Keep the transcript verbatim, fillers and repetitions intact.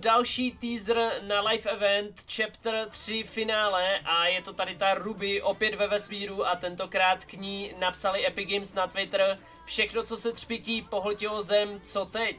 další teaser na live event chapter tři finále a je to tady ta Ruby opět ve vesmíru a tentokrát k ní napsali Epic Games na Twitter: všechno, co se třpytí, pohltilo zem, co teď?